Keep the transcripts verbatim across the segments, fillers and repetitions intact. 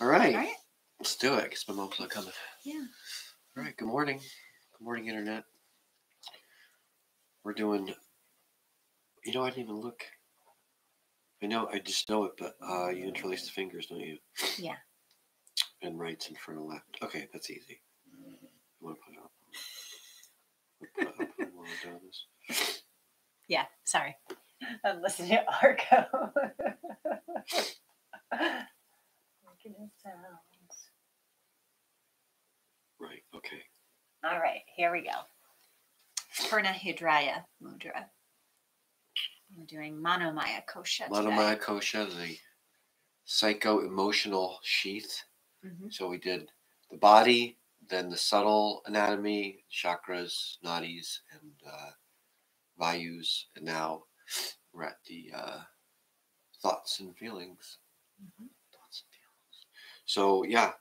All right. All right. Let's do it, because my mom's not coming. Yeah. All right. Good morning. Good morning, Internet. We're doing, you know, I didn't even look. I know, I just know it, but uh, you interlace the fingers, don't you? Yeah. And right's in front of left. Okay, that's easy. I want to put it up. Put it up while I'm doing this. Yeah, sorry. I'm listening to Arco. Making it sounds. Right, okay. All right, here we go. Purna Hridaya Mudra. We're doing Manomaya Kosha. Manomaya Kosha, the psycho-emotional sheath. Mm-hmm. So we did the body, then the subtle anatomy, chakras, nadis, and uh, vayus, and now we're at the uh, thoughts and feelings. Mm-hmm. Thoughts and feelings. So yeah,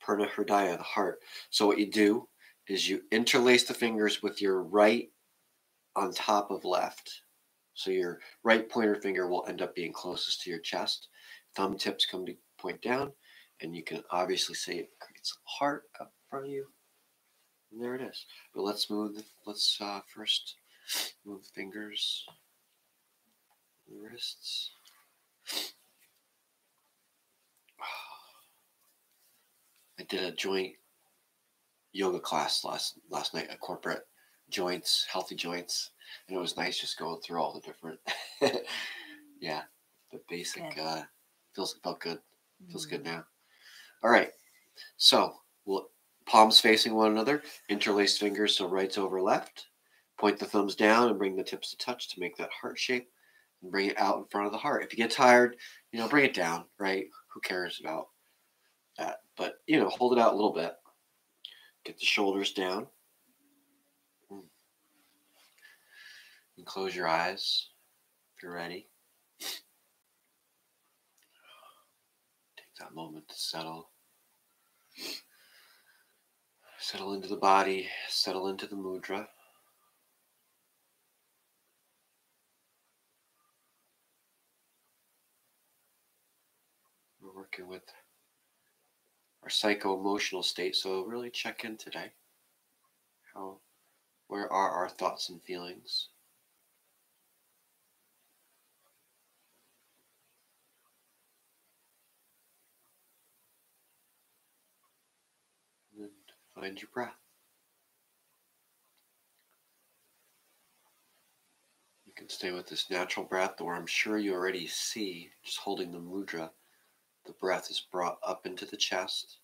Purna Hridaya, the heart. So what you do is you interlace the fingers with your right on top of left. So your right pointer finger will end up being closest to your chest. Thumb tips come to point down, and you can obviously see it creates a heart up in front of you. And there it is. But let's move. The, let's uh, first move the fingers, the wrists. I did a joint yoga class last last night, a corporate joints, healthy joints. And it was nice just going through all the different, yeah, the basic, good. uh, feels, felt good. Feels mm. good now. All right. So we'll, palms facing one another, interlace fingers. So right's over left, point the thumbs down and bring the tips to touch to make that heart shape and bring it out in front of the heart. If you get tired, you know, bring it down, right? Who cares about that? But, you know, hold it out a little bit, get the shoulders down. And close your eyes if you're ready. Take that moment to settle. Settle into the body, settle into the mudra. We're working with our psycho-emotional state, so really check in today. How, where are our thoughts and feelings? Find your breath. You can stay with this natural breath, or I'm sure you already see, just holding the mudra, the breath is brought up into the chest.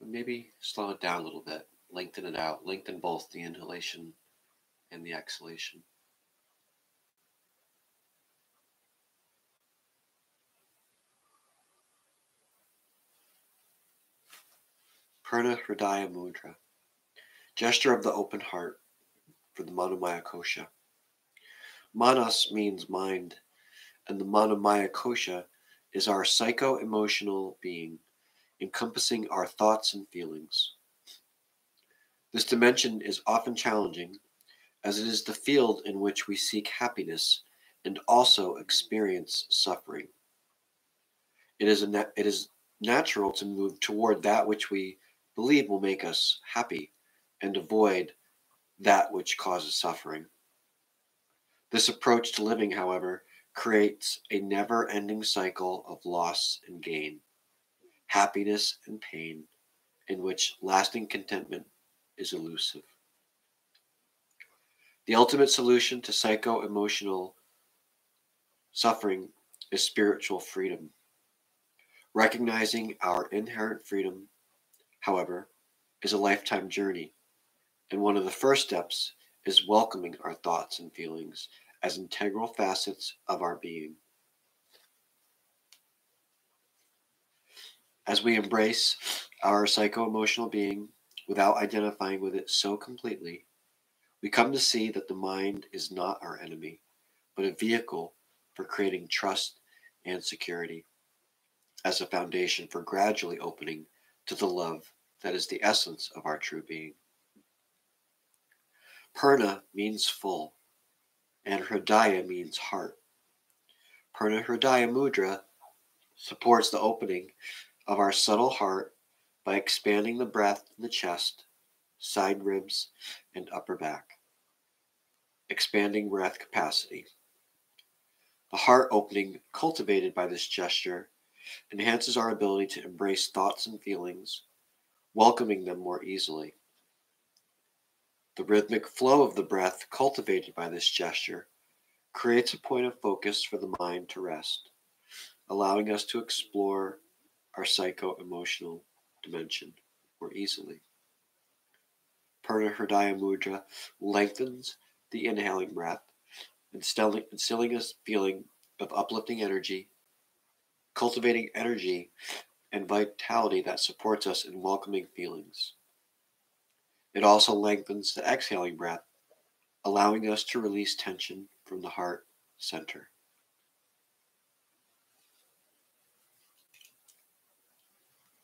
But maybe slow it down a little bit, lengthen it out, lengthen both the inhalation and the exhalation. Purna Hridaya Mudra, gesture of the open heart for the Manomaya Kosha. Manas means mind, and the Manomaya Kosha is our psycho-emotional being, encompassing our thoughts and feelings. This dimension is often challenging, as it is the field in which we seek happiness and also experience suffering. It is a it is natural to move toward that which we believe will make us happy and avoid that which causes suffering. This approach to living, however, creates a never-ending cycle of loss and gain, happiness and pain, in which lasting contentment is elusive. The ultimate solution to psycho-emotional suffering is spiritual freedom. Recognizing our inherent freedom, however, is a lifetime journey, and one of the first steps is welcoming our thoughts and feelings as integral facets of our being. As we embrace our psycho-emotional being without identifying with it so completely, we come to see that the mind is not our enemy, but a vehicle for creating trust and security as a foundation for gradually opening to the love that is the essence of our true being. Purna means full, and Hridaya means heart, Purna Hridaya Mudra supports the opening of our subtle heart by expanding the breath in the chest, side ribs, and upper back, expanding breath capacity. The heart opening cultivated by this gesture enhances our ability to embrace thoughts and feelings, welcoming them more easily. The rhythmic flow of the breath cultivated by this gesture creates a point of focus for the mind to rest, allowing us to explore our psycho-emotional dimension more easily. Purna Hridaya Mudra lengthens the inhaling breath, instilling a feeling of uplifting energy, cultivating energy and vitality that supports us in welcoming feelings. It also lengthens the exhaling breath, allowing us to release tension from the heart center.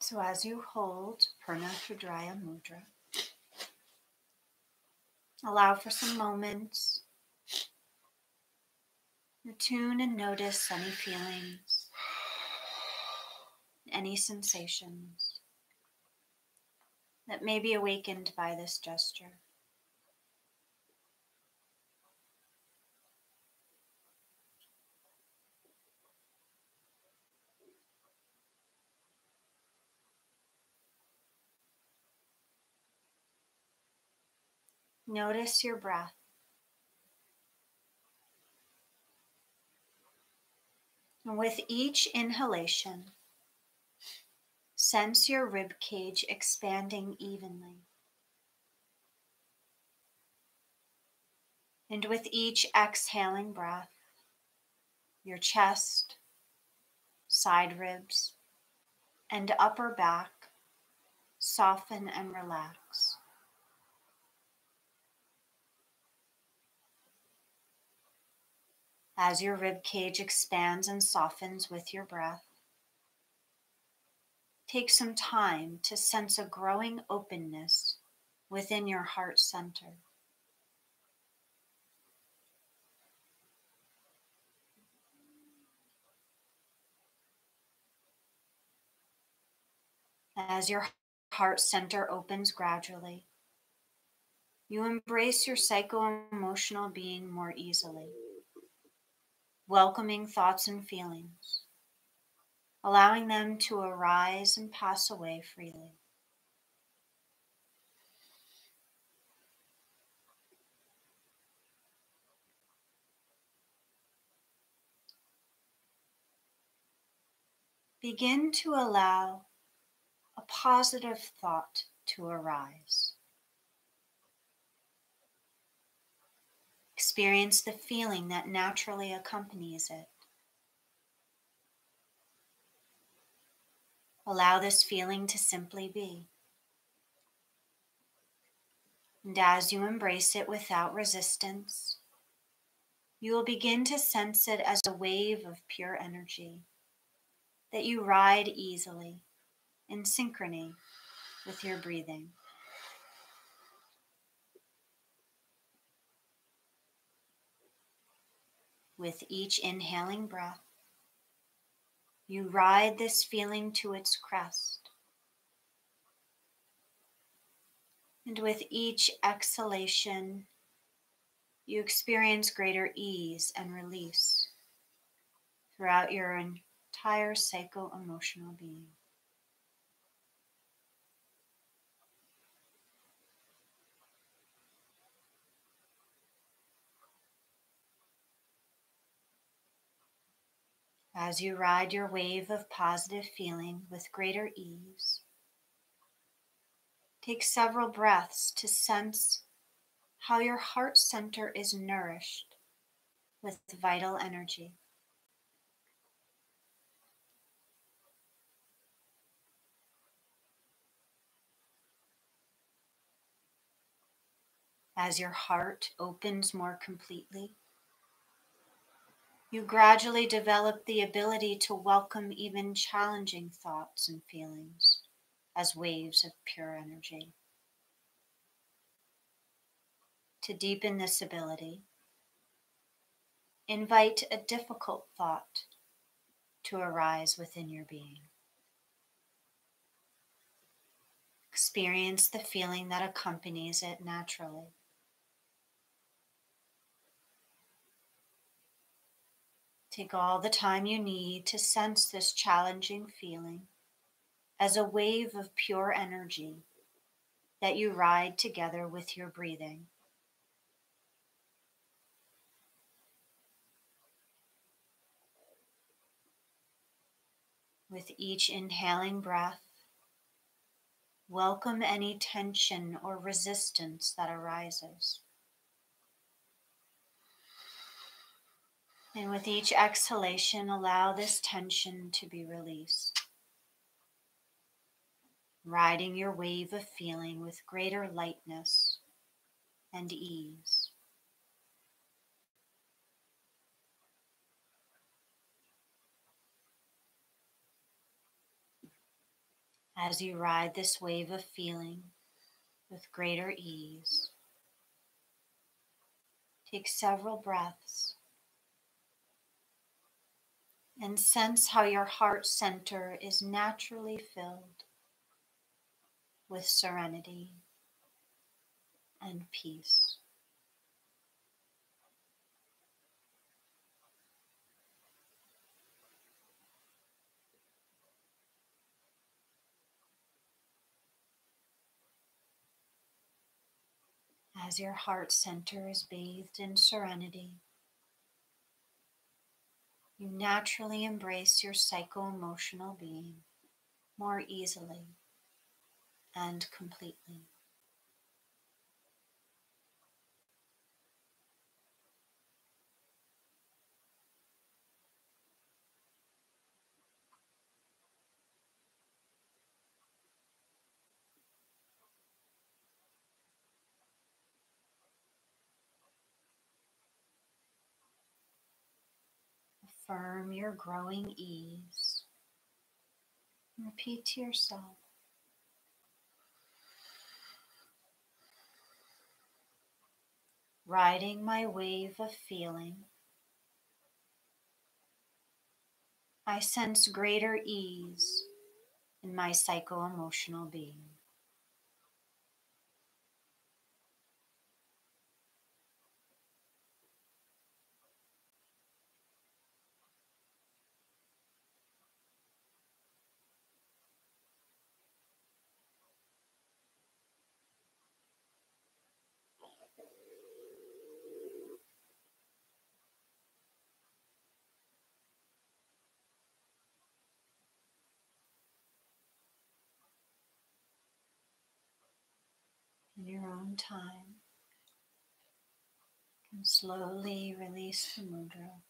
So as you hold Purna Hridaya Mudra, allow for some moments. Attune and notice any feelings, any sensations that may be awakened by this gesture. Notice your breath. And with each inhalation, sense your rib cage expanding evenly. And with each exhaling breath, your chest, side ribs, and upper back soften and relax. As your rib cage expands and softens with your breath, take some time to sense a growing openness within your heart center. As your heart center opens gradually, you embrace your psycho-emotional being more easily, welcoming thoughts and feelings, allowing them to arise and pass away freely. Begin to allow a positive thought to arise. Experience the feeling that naturally accompanies it. Allow this feeling to simply be. And as you embrace it without resistance, you will begin to sense it as a wave of pure energy that you ride easily in synchrony with your breathing. With each inhaling breath, you ride this feeling to its crest. And with each exhalation, you experience greater ease and release throughout your entire psycho-emotional being. As you ride your wave of positive feeling with greater ease, take several breaths to sense how your heart center is nourished with vital energy. As your heart opens more completely, you gradually develop the ability to welcome even challenging thoughts and feelings as waves of pure energy. To deepen this ability, Invite a difficult thought to arise within your being. Experience the feeling that accompanies it naturally. Take all the time you need to sense this challenging feeling as a wave of pure energy that you ride together with your breathing. With each inhaling breath, welcome any tension or resistance that arises. And with each exhalation, allow this tension to be released, riding your wave of feeling with greater lightness and ease. As you ride this wave of feeling with greater ease, take several breaths and sense how your heart center is naturally filled with serenity and peace. As your heart center is bathed in serenity, you naturally embrace your psycho-emotional being more easily and completely. Affirm your growing ease. Repeat to yourself, riding my wave of feeling, I sense greater ease in my psycho-emotional being. In your own time, you can slowly release the mudra.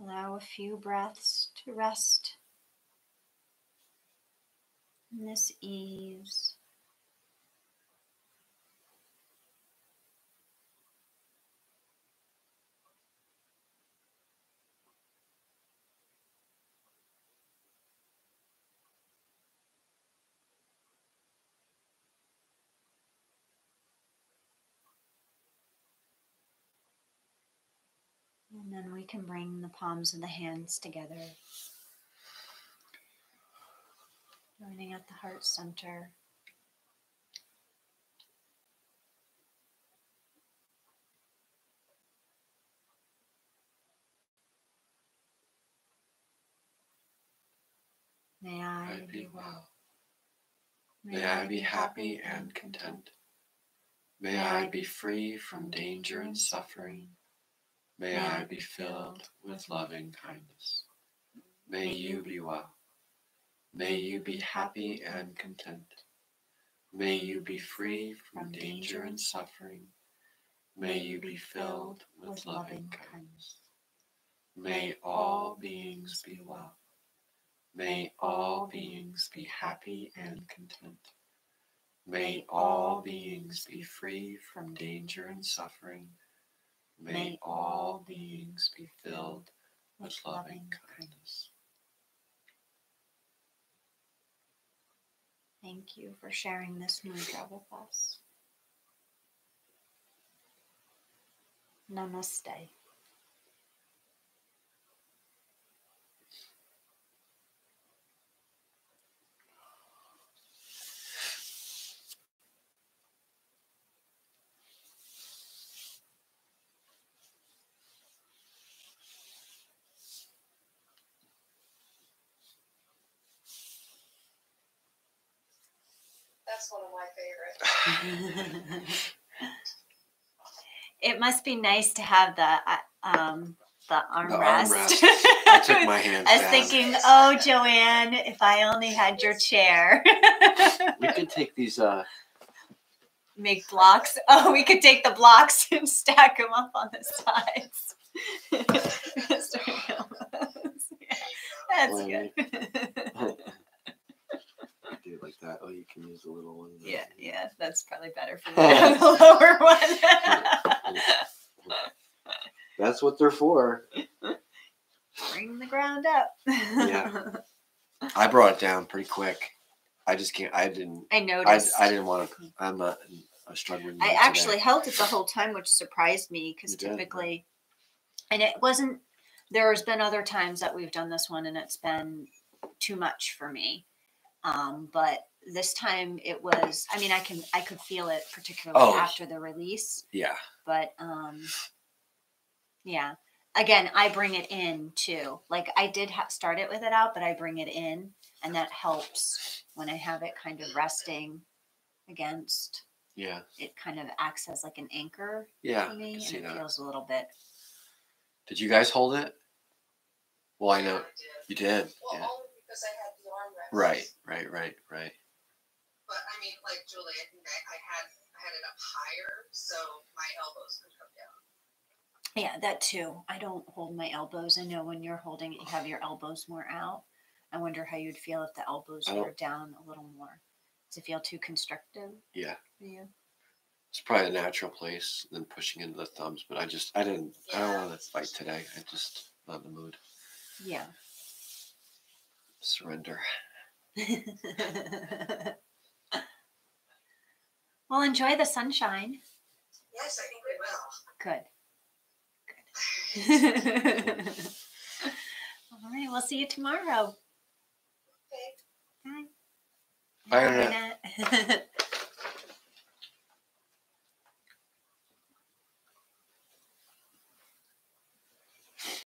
Allow a few breaths to rest in this ease. And then we can bring the palms of the hands together, joining at the heart center. May I be well. May I be happy and content. May I be free from danger and suffering. May I be filled with loving kindness. May you be well. May you be happy and content. May you be free from danger and suffering. May you be filled with loving kindness. May all beings be well. May all beings be happy and content. May all beings be free from danger and suffering. May all beings be filled with loving kindness. Thank you for sharing this mudra with us. Namaste. That's one of my favorites. It must be nice to have the um, the armrest. Armrest. I took my hands I was down. Thinking, oh, Joanne, if I only had your chair. We could take these. Uh... Make blocks. Oh, we could take the blocks and stack them up on the sides. That's good. Like that. Oh, you can use the little one. Yeah, yeah, that's probably better for the lower one. That's what they're for. Bring the ground up. Yeah, I brought it down pretty quick. I just can't. I didn't. I noticed. I, I didn't want to. I'm a, a struggling. I actually today. held it the whole time, which surprised me because typically, and it wasn't. There's been other times that we've done this one, and it's been too much for me. Um, but this time it was, I mean, I can, I could feel it particularly oh, after the release. Yeah. But, um, yeah, again, I bring it in too. Like I did ha start it with it out, but I bring it in and that helps when I have it kind of resting against. Yeah. It kind of acts as like an anchor. Yeah. For me, and it that. feels a little bit. Did you guys hold it? Well, I know I did. you did. Well, yeah. Only because I had the armrest. Right. Right, right, right. But I mean, like Julie, I think I, I had I had it up higher, so my elbows could come down. Yeah, that too. I don't hold my elbows. I know when you're holding it, you have your elbows more out. I wonder how you'd feel if the elbows oh. were down a little more. Does it feel too constrictive? Yeah. Yeah. It's probably a natural place than pushing into the thumbs, but I just I didn't yeah. I don't want to fight today. I just not in the mood. Yeah. Surrender. Well, enjoy the sunshine. Yes, I think we will. Good. Good. All right, we'll see you tomorrow. Okay. Bye. Bye. Bye.